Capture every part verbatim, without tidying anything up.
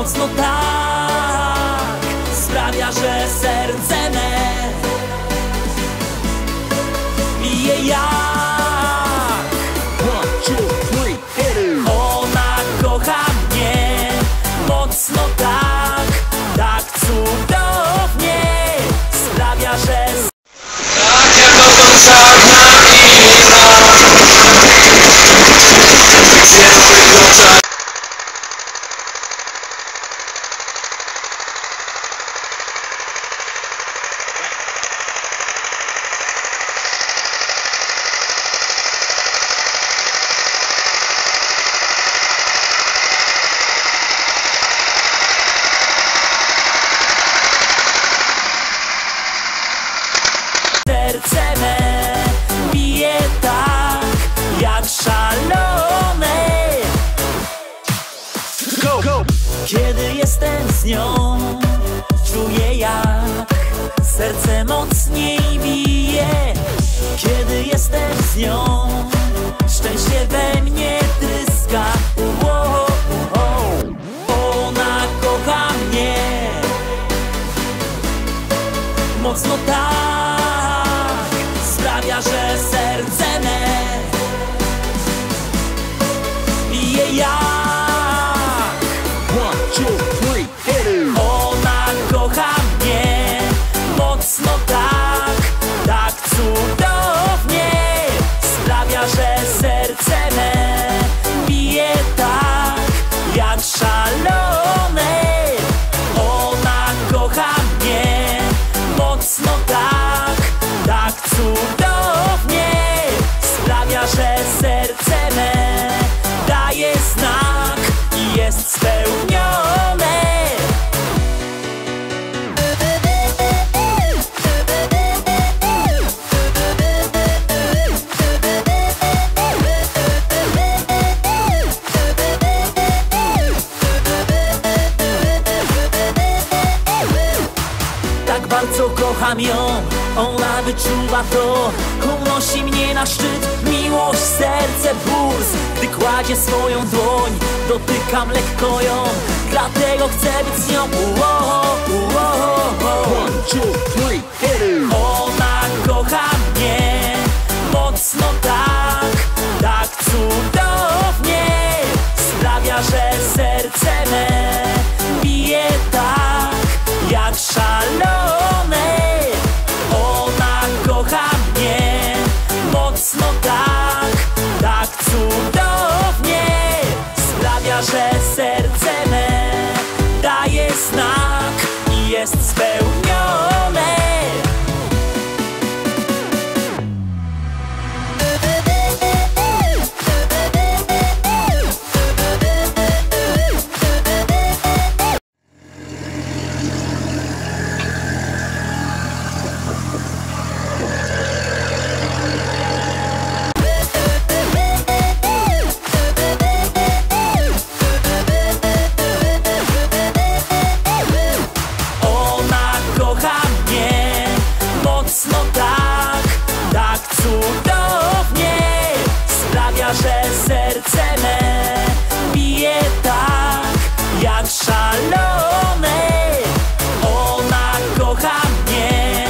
mocno tak sprawia, że serce me bije jak ona kocha mnie mocno tak, tak cudownie sprawia, że tak jak dotąd żadna inna. Serce me bije tak jak szalone. Go, go. Kiedy jestem z nią, czuję jak serce mocniej bije. Kiedy jestem z nią, szczęście we mnie tryska. Wow, wow. Ona kocha mnie mocno tak, że serce me bije jak ona kocha mnie mocno tak, tak cudownie sprawia, że serce me bije tak jak szalone. Ona kocha mnie mocno tak, tak cudownie że serce me daje znak i jest spełnione. Tak bardzo kocham ją, ona wyczuwa to, unosi mnie na szczyt. Miłość, serce, puls, gdy kładzie swoją dłoń, dotykam lekko ją, dlatego chcę być z nią. Uo, uo, uo. Ona kocha mnie mocno tak, tak cudownie sprawia, że serce me bije tak jak szalone. Ona kocha mnie mocno tak, tak cudownie sprawia, że serce me daje znak i jest spełnione. Że serce me bije tak jak szalone. Ona kocha mnie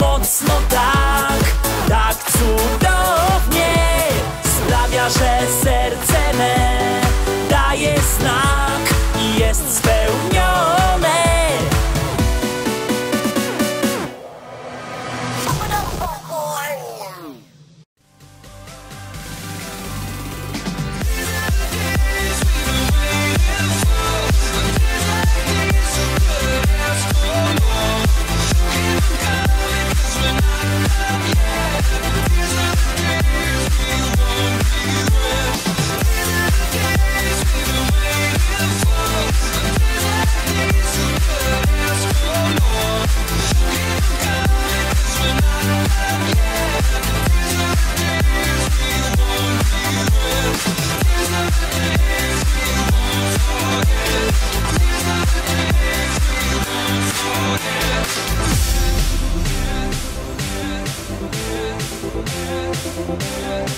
mocno tak, tak cudownie sprawia, że serce me daje znak i jest spełnione.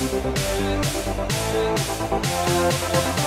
We'll be right back.